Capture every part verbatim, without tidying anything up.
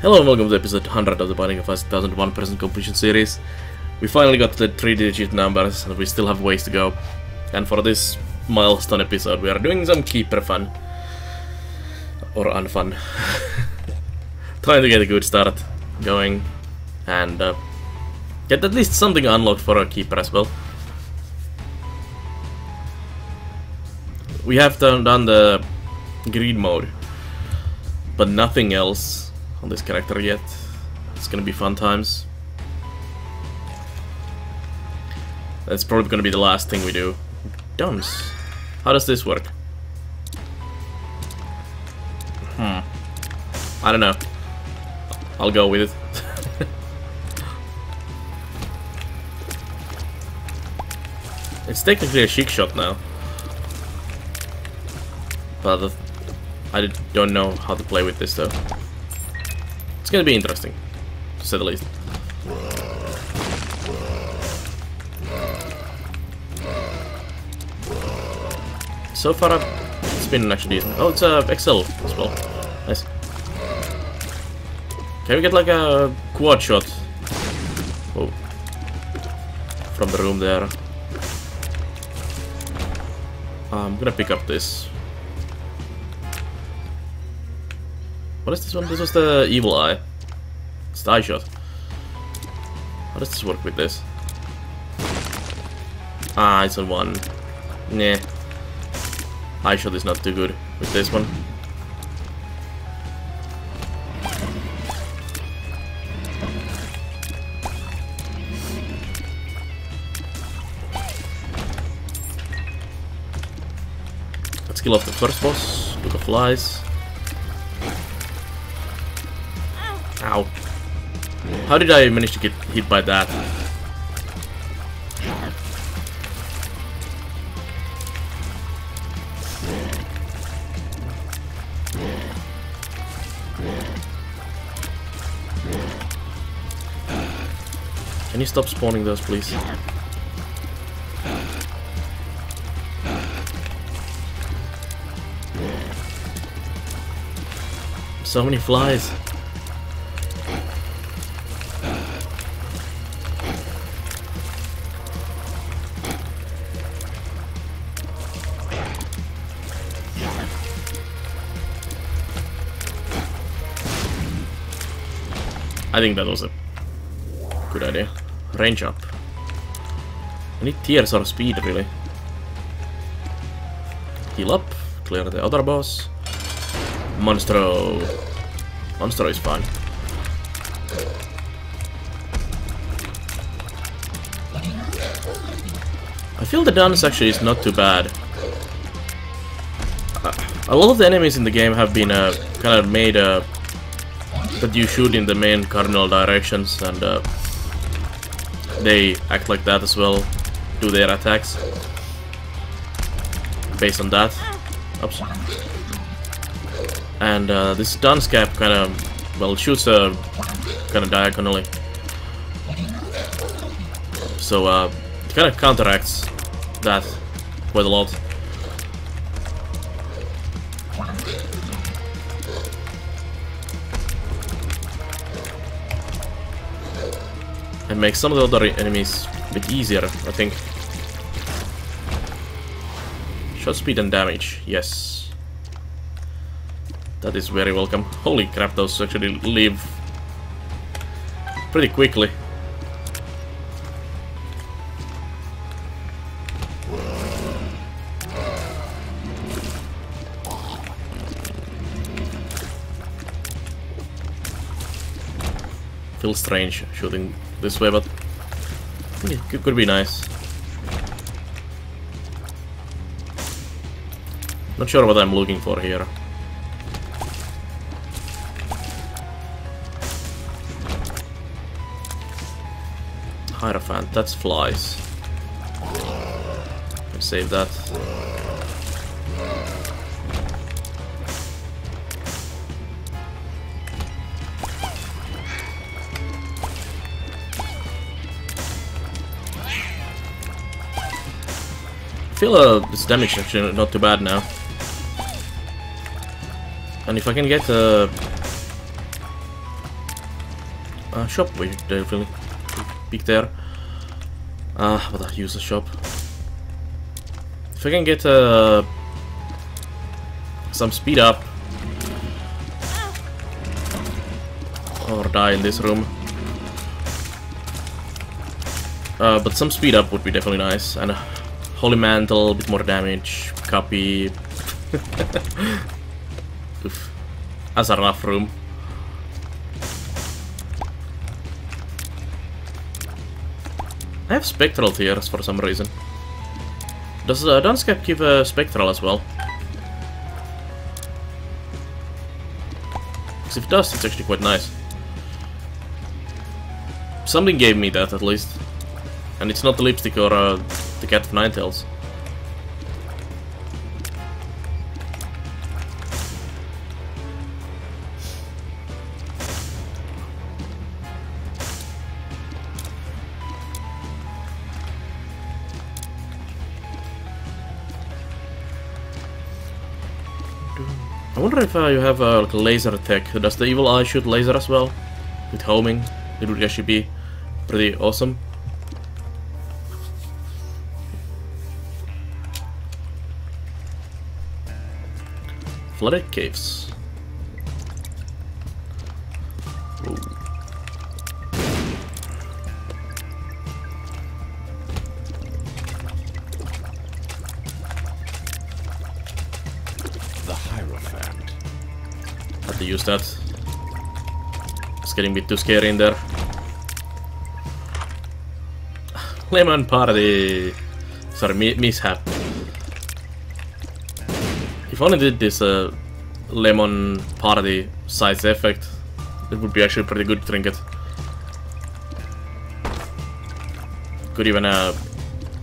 Hello and welcome to episode one hundred of the Binding of Isaac one thousand one percent completion series. We finally got to the three digit numbers and we still have ways to go. And for this milestone episode we are doing some Keeper fun. Or unfun. Trying to get a good start going and uh, get at least something unlocked for our Keeper as well. We have done the greed mode, but nothing else on this character yet. It's gonna be fun times. That's probably gonna be the last thing we do. Dunce. How does this work? Hmm. I don't know. I'll go with it. It's technically a chic shot now. But I don't know how to play with this though. It's gonna be interesting, to say the least. So far, I've, it's been actually decent. Oh, it's a uh, Excel as well. Nice. Can we get like a quad shot? Oh, from the room there. I'm gonna pick up this. What is this one? This was the evil eye. It's the eye shot. How does this work with this? Ah, it's a one. Nah. Eye shot is not too good with this one. Let's kill off the first boss, Book of Flies. Ow. How did I manage to get hit by that? Can you stop spawning those, please? So many flies. I think that was a good idea. Range up. I need tiers or speed, really. Heal up. Clear the other boss. Monstro. Monstro is fine. I feel the Dunce actually is not too bad. Uh, a lot of the enemies in the game have been uh, kind of made a... Uh, that you shoot in the main cardinal directions and uh, they act like that as well, do their attacks based on that. Oops. And uh, this Dunce Cap kind of, well, shoots uh, kind of diagonally, so uh, it kind of counteracts that quite a lot. And make some of the other enemies a bit easier, I think. Shot speed and damage, yes. That is very welcome. Holy crap, those actually leave pretty quickly. Feels strange shooting this way, but it could be nice. Not sure what I'm looking for here. Hierophant, that's flies. I'll save that. I feel uh, this damage actually not too bad now. And if I can get uh, uh, shop where they really peek there. Ah, uh, but I use the shop. If I can get uh, some speed up or die in this room. Uh, but some speed up would be definitely nice, and a Holy Mantle, a bit more damage, copy. Oof. That's a rough room. I have spectral tears for some reason. Does uh, Dunce Cap give a uh, spectral as well? Because if it does, it's actually quite nice. Something gave me that at least. And it's not the lipstick or uh, the cat of nine tails. I wonder if uh, you have uh, like a laser attack. Does the evil eye shoot laser as well? With homing, it would actually be pretty awesome. Flooded Caves. Whoa. The Hierophant. Have to use that. It's getting a bit too scary in there. Lemon Party. Sorry, mi mishap. If only did this uh, Lemon Party size effect, it would be actually a pretty good trinket. Could even uh,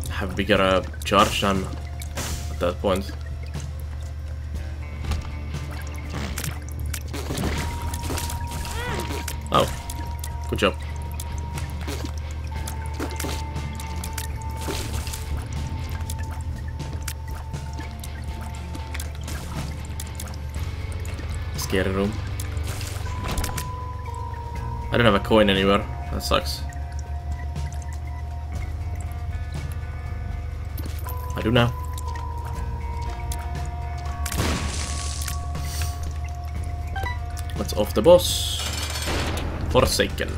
have bigger uh, charge time at that point. Oh, good job. Room. I don't have a coin anywhere. That sucks. I do now. Let's off the boss. Forsaken.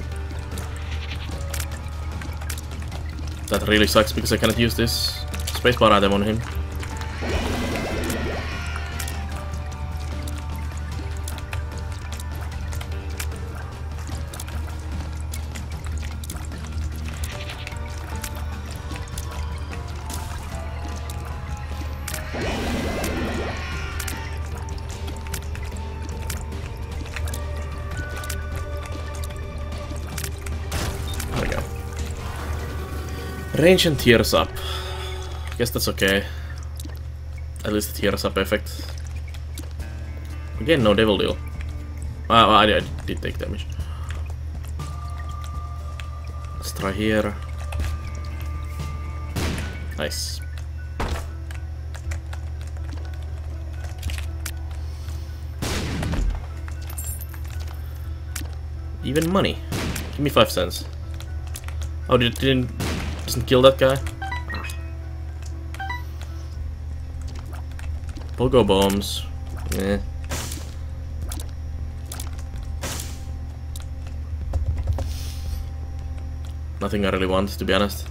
That really sucks because I cannot use this spacebar item on him. Range and tears up. I guess that's okay. At least the tears up effect. Again, no devil deal. Wow, I, I did take damage. Let's try here. Nice. Even money. Give me five cents. Oh, did, didn't. Doesn't kill that guy. Pogo bombs. Eh. Nothing I really want, to be honest.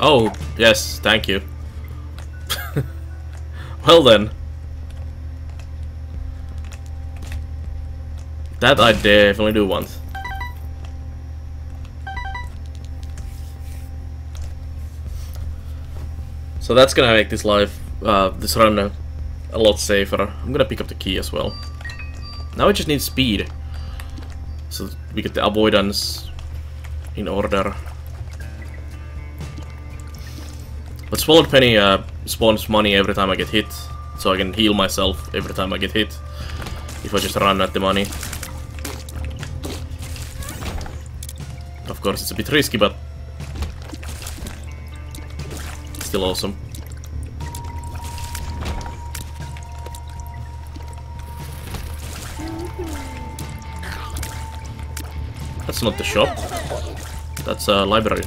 Oh, yes, thank you. Well then. That I definitely do want. So that's gonna make this life, uh, this run uh, a lot safer. I'm gonna pick up the key as well. Now I just need speed, so we get the avoidance in order. But Swallowed Penny uh, spawns money every time I get hit, so I can heal myself every time I get hit, if I just run at the money. Of course it's a bit risky, but still awesome. That's not the shop. That's a library.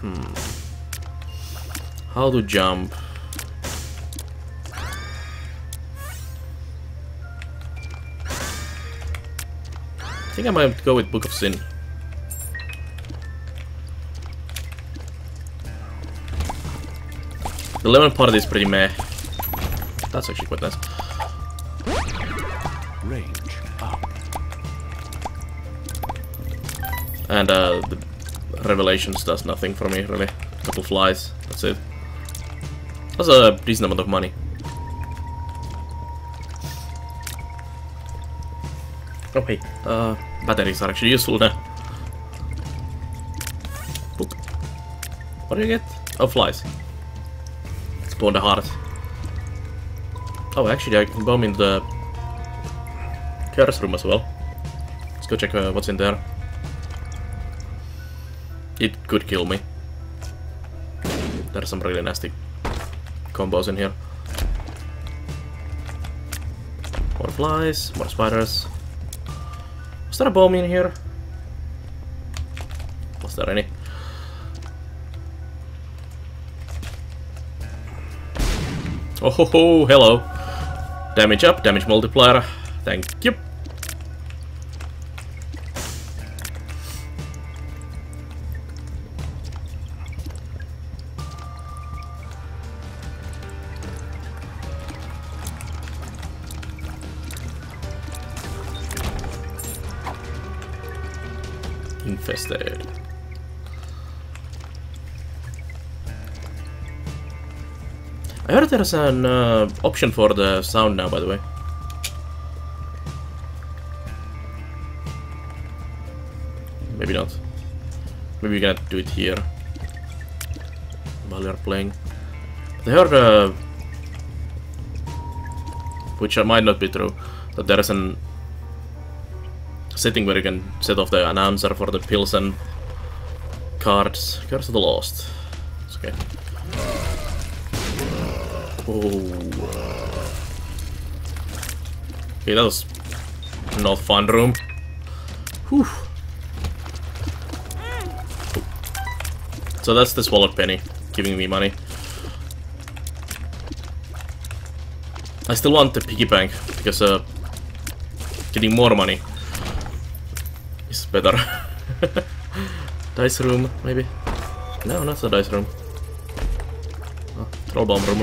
Hmm. How to jump? I think I might go with Book of Sin. The Lemon Party is pretty meh. That's actually quite nice. Range up. And uh, the Revelations does nothing for me really. A couple flies, that's it. That's a decent amount of money. Oh hey, uh, batteries are actually useful now. Boop. What do you get? Oh, flies. Spawn the heart. Oh, actually I can bomb in the Curse Room as well. Let's go check uh, what's in there. It could kill me. There are some really nasty combos in here. More flies, more spiders. Is there a bomb in here? Was there any? Oh ho ho, hello! Damage up, damage multiplier. Thank you. Infested. I heard there's an uh, option for the sound now, by the way. Maybe not. Maybe we can do it here while we are playing. But I heard, uh, which might not be true, that there is an setting where you can set off the announcer for the pills and cards. Cards of the Lost. It's okay. Oh. Okay, that was not fun room. Whew. So that's the Swallowed Penny giving me money. I still want the Piggy Bank because uh, getting more money is better. Dice room, maybe? No, not the dice room. Oh, troll bomb room.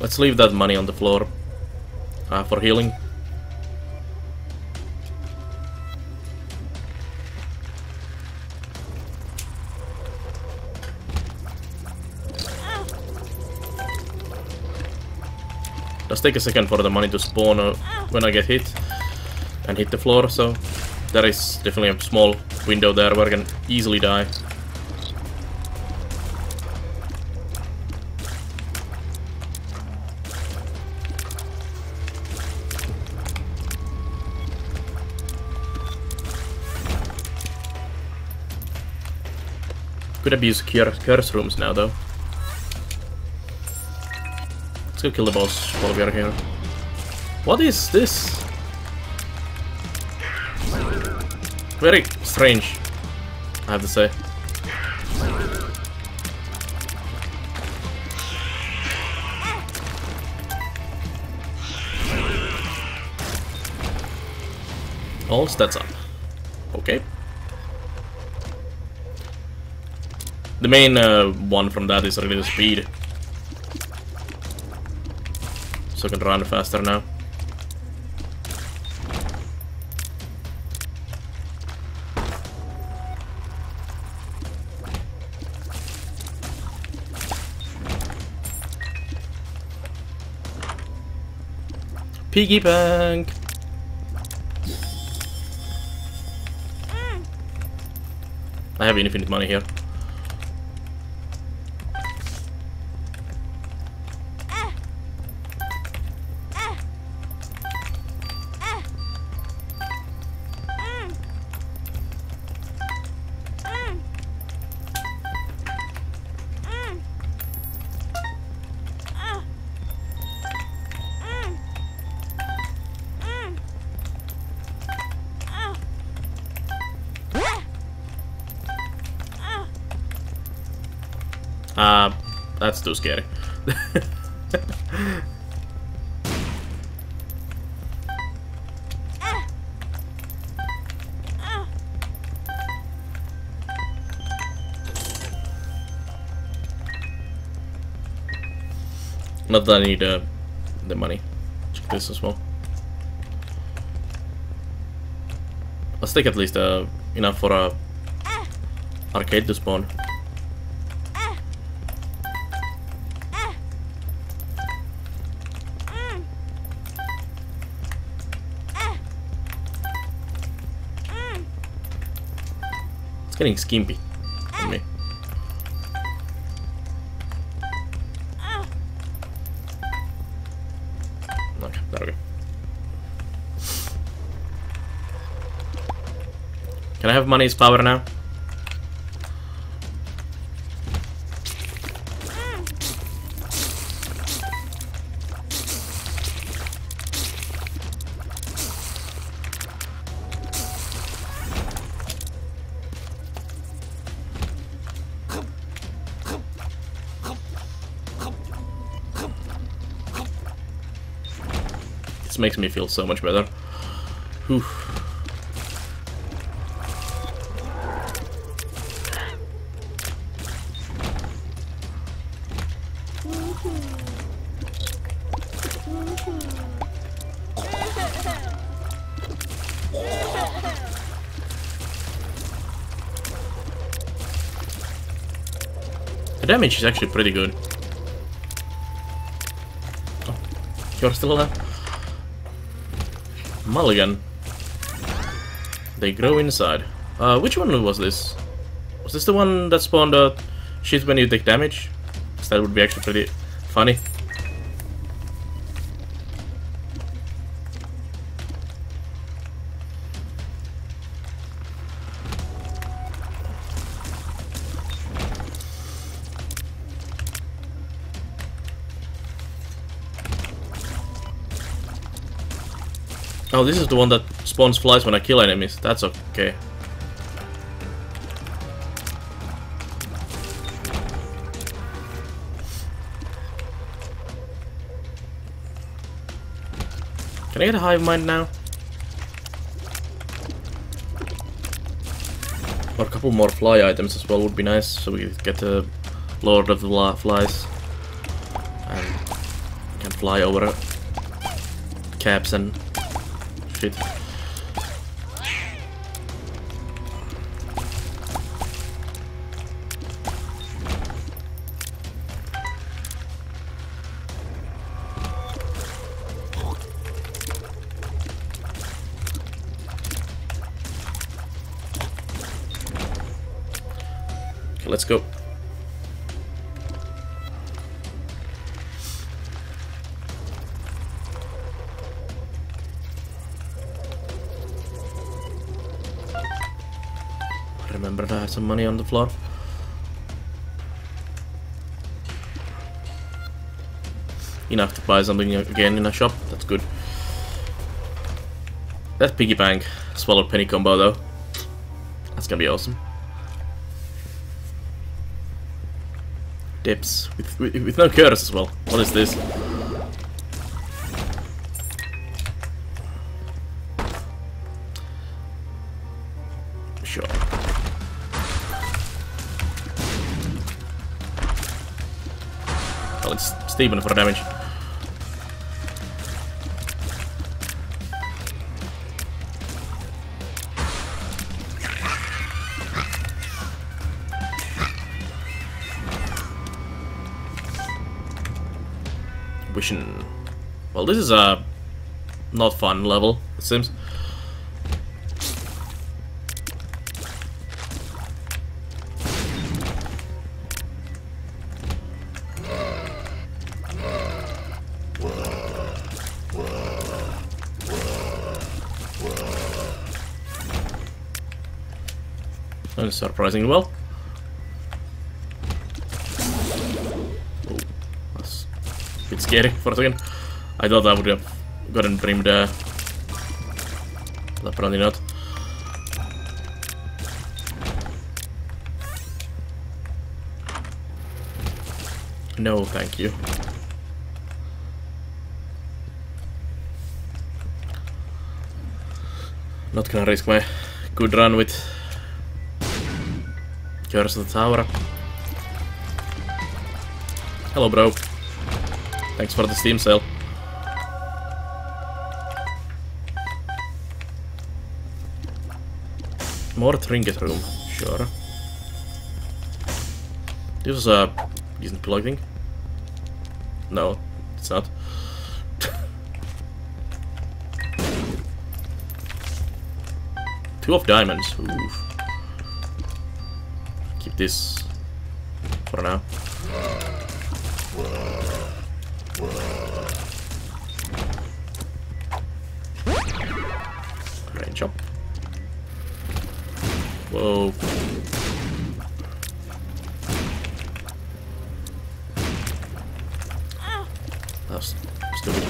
Let's leave that money on the floor uh, for healing. Let's take a second for the money to spawn uh, when I get hit. And hit the floor, so there is definitely a small window there where I can easily die. Could abuse cur curse rooms now, though. Let's go kill the boss while we are here. What is this? Very strange, I have to say. All stats up. Okay. The main uh, one from that is really the speed. So I can run faster now. Piggy Bank! I have infinite money here. Uh, that's too scary. Not that I need uh, the money. Check this as well. Let's take at least uh, enough for a arcade to spawn. It's getting skimpy on me. Okay, there we go. Can I have money's power now? This makes me feel so much better. Whew. The damage is actually pretty good. Oh, you're still there? Mulligan. They grow inside. Uh, which one was this? Was this the one that spawned uh, shit when you take damage? Because that would be actually pretty funny. Oh, this is the one that spawns flies when I kill enemies. That's okay. Can I get a hive mind now? Or a couple more fly items as well would be nice, so we get the Lord of the Flies. And can fly over caps and shit. Okay, let's go. Remember to have some money on the floor. Enough to buy something again in a shop. That's good. That piggy bank swallowed penny combo though. That's gonna be awesome. Dips with with, with no curse as well. What is this? Even for damage. Wishing. Well, this is a not fun level, it seems. Surprisingly well. Oh, that's a bit scary for a second. I thought I would have gotten brimmed there. Uh, apparently not. No, thank you. Not gonna risk my good run with Curse of the Tower. Hello, bro. Thanks for the Steam sale. More trinket room, sure. This was a decent plugging. No, it's not. Two of Diamonds. Ooh. Keep this for now. Range up. Whoa. That's stupid.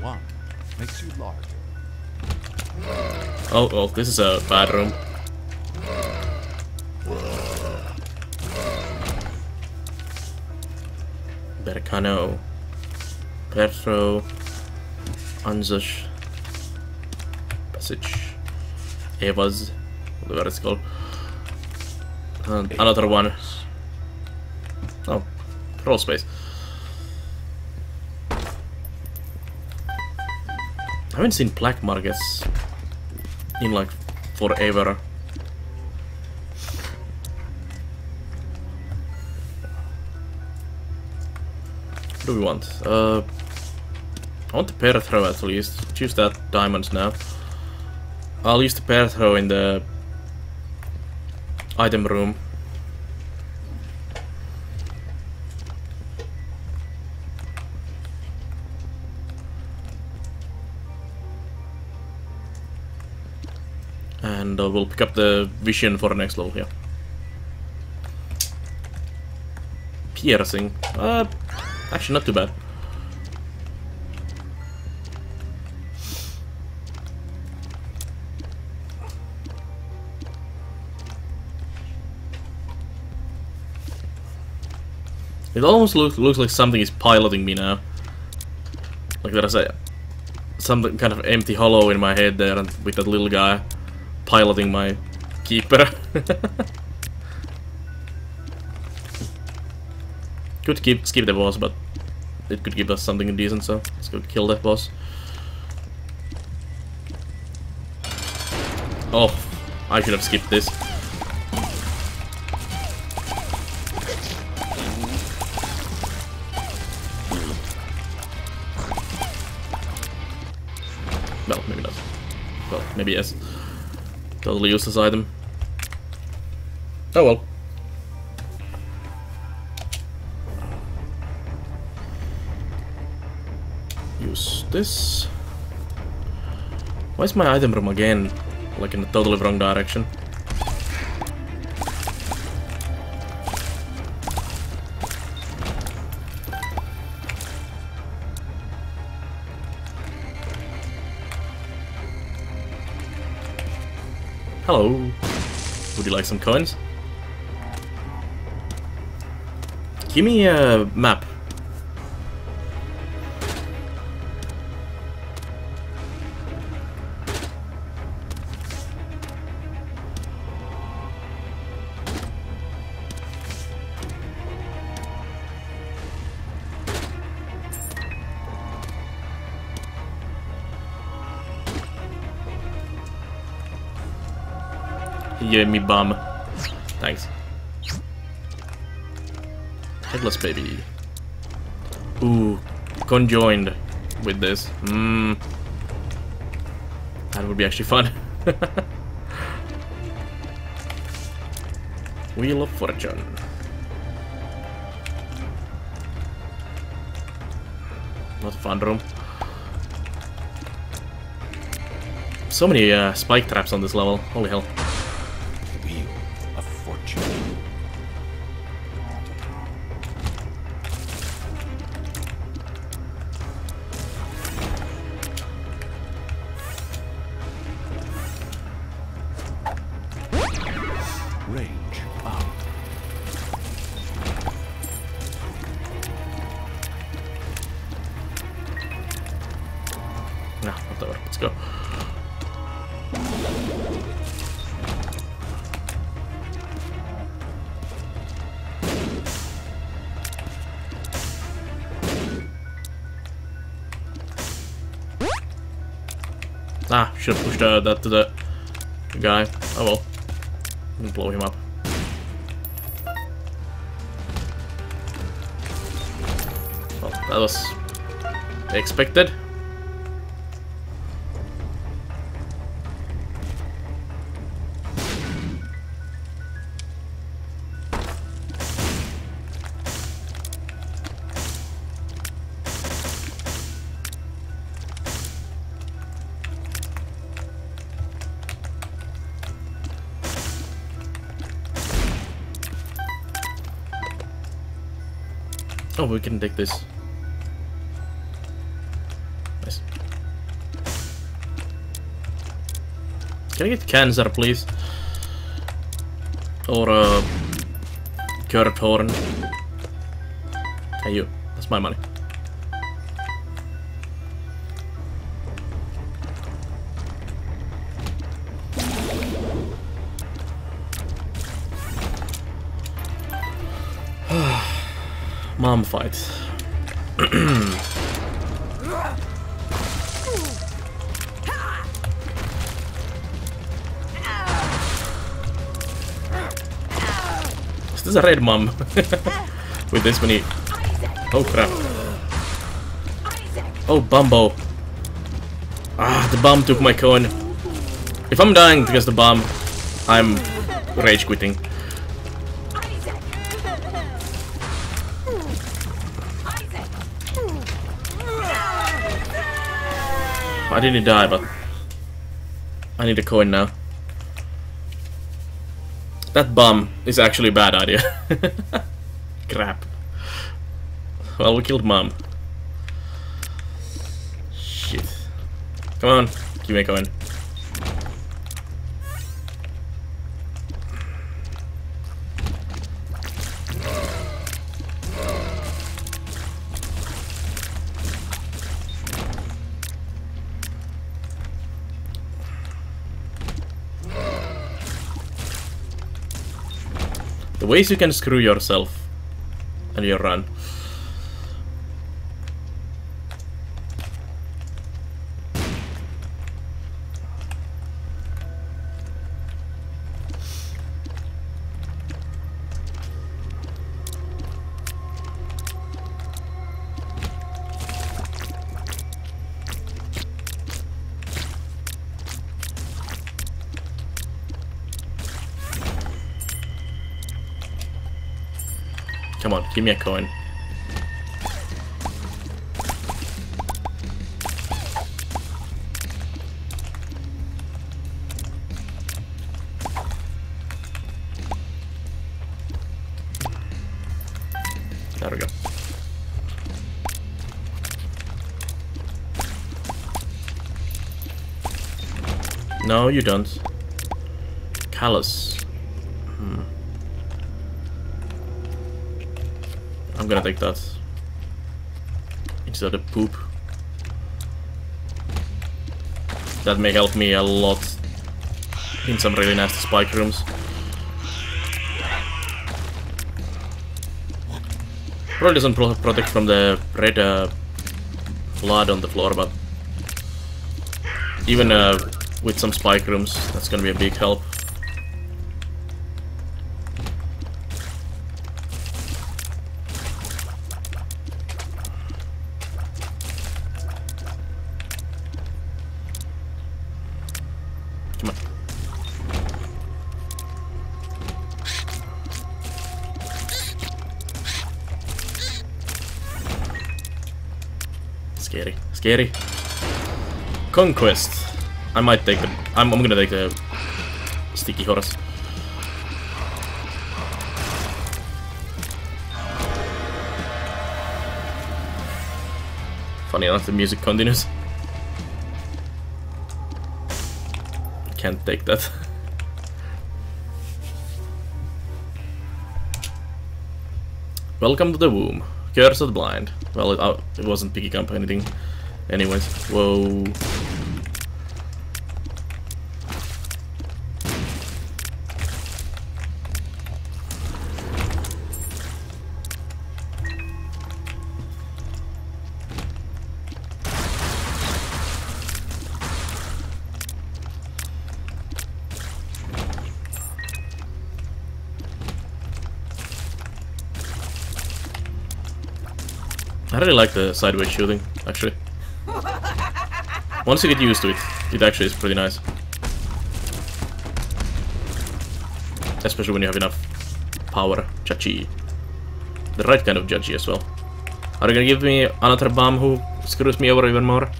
One makes you larger. Oh, oh, this is a bad room. Berkano, Perthro, Anzush, Passage, Eva's, whatever it's called, and another one. Oh, roll space. I haven't seen Black Margus in like forever. What do we want? Uh, I want the Perthro at least. Choose that diamonds now. I'll use the Perthro in the item room. And uh, we'll pick up the vision for the next level here. Piercing. Uh, Actually, not too bad. It almost looks looks like something is piloting me now. Like there's a something kind of empty hollow in my head there, and with that little guy piloting my keeper. Could keep, skip the boss, but it could give us something decent, so let's go kill that boss. Oh, I should have skipped this. Well, maybe not. Well, maybe yes. Totally useless item. Oh well. This. Why is my item room again like in a totally wrong direction? Hello. Would you like some coins? Give me a map. Give me bum. Thanks. Headless baby. Ooh, conjoined with this. Mmm. That would be actually fun. Wheel of Fortune. Not a fun room. So many uh, spike traps on this level. Holy hell. No, whatever. Let's go. Ah, should have pushed uh, that to the guy. Oh well. Didn't blow him up. Well, that was expected. Oh, we can take this. Nice. Can I get cancer, please? Or uh, curved horn? Hey, you. That's my money. Mom fight. Is this a red mom? With this many. Oh crap. Oh, Bumbo. Ah, the bomb took my coin. If I'm dying because of the bomb, I'm rage quitting. I didn't die, but I need a coin now. That bomb is actually a bad idea. Crap. Well, we killed Mom. Shit. Come on, give me a coin. Ways you can screw yourself and your run. Come on, give me a coin. There we go. No, you don't. Callous. I'm gonna take that instead of poop. That may help me a lot in some really nasty spike rooms. Probably doesn't pro protect from the red uh, blood on the floor, but even uh, with some spike rooms, that's gonna be a big help. Scary, scary. Conquest. I might take the. I'm, I'm gonna take the sticky horse. Funny enough, the music continues. Can't take that. Welcome to the Womb. Curse of the Blind. Well, it, uh, it wasn't picking up anything Anyways, whoa. I really like the sideways shielding, actually. Once you get used to it, it actually is pretty nice. Especially when you have enough power. Chachi. The right kind of judgy as well. Are you gonna give me another bomb who screws me over even more?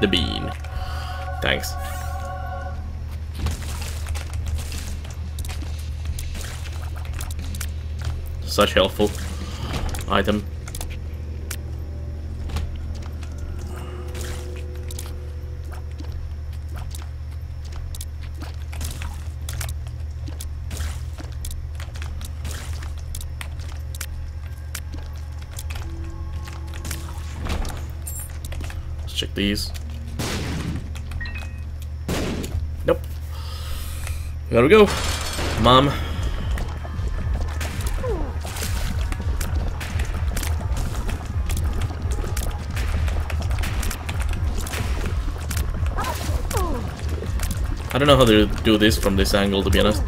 The bean. Thanks. Such helpful item. Let's check these. There we go, Mom. I don't know how to do this from this angle, to be honest.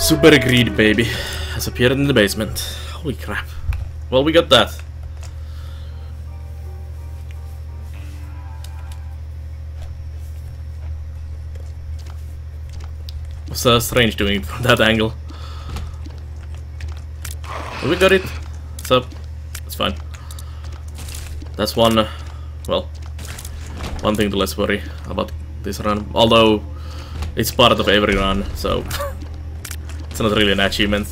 Super Greed Baby has appeared in the basement. Holy crap. Well, we got that. It was uh, strange doing it from that angle. We got it. What's up? It's fine. That's one, uh, well, one thing to less worry about this run. Although, it's part of every run, so... It's not really an achievement.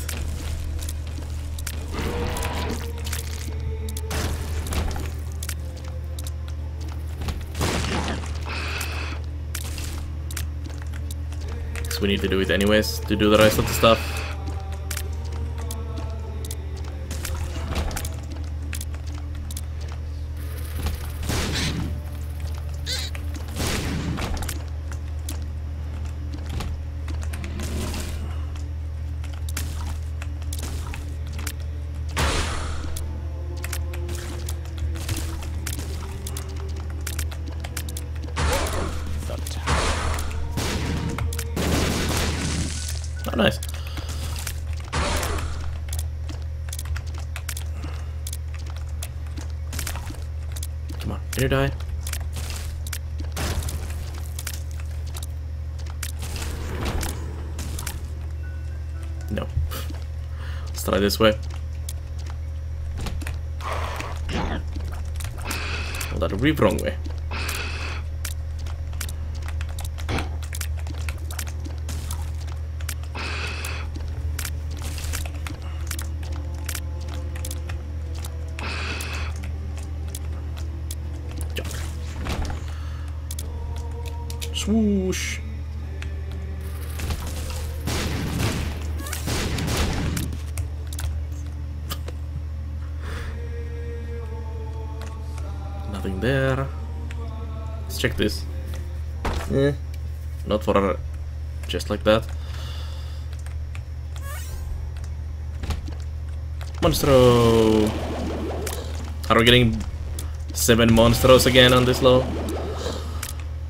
Because we need to do it anyways to do the rest of the stuff. Nice. Come on, can you die? No. Let's try this way. Well, that would be the wrong way. Swoosh. Nothing there. Let's check this. Yeah. Not for just like that. Monstro. Are we getting seven monstros again on this level?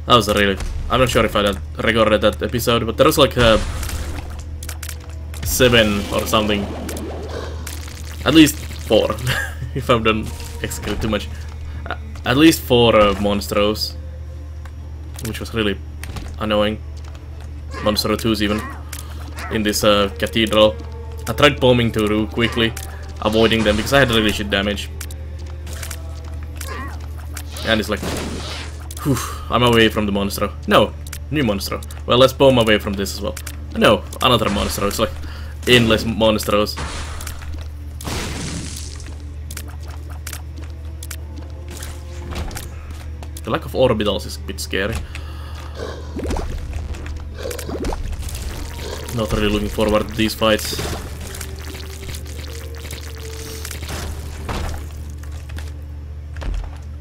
That was a really... I'm not sure if I recorded that episode, but there was like a seven or something At least four, if I've done excavate too much. Uh, at least four uh, Monstros, which was really annoying. Monstro twos even, in this uh, Cathedral. I tried bombing to Roo quickly, avoiding them because I had really shit damage. And it's like, whew, I'm away from the Monstro. No, new Monstro. Well, let's bomb away from this as well. No, another Monstro. It's like endless Monstros. The lack of orbitals is a bit scary. Not really looking forward to these fights.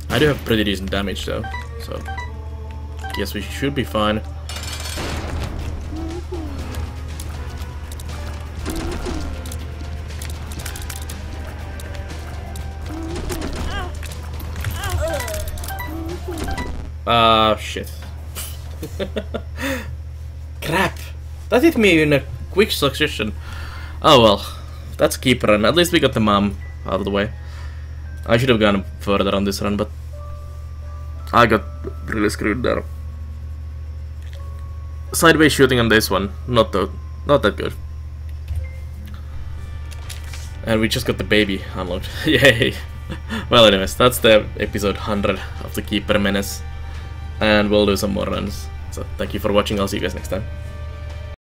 I do have pretty decent damage though, so guess we should be fine. Ah, uh, shit. Crap! That hit me in a quick succession. Oh well, that's keep run. At least we got the mom out of the way. I should have gone further on this run, but I got really screwed there. Sideways shooting on this one, not that, not that good. And we just got the baby unlocked. Yay! Well, anyways, that's the episode one hundred of the Keeper Menace. And we'll do some more runs. So thank you for watching, I'll see you guys next time.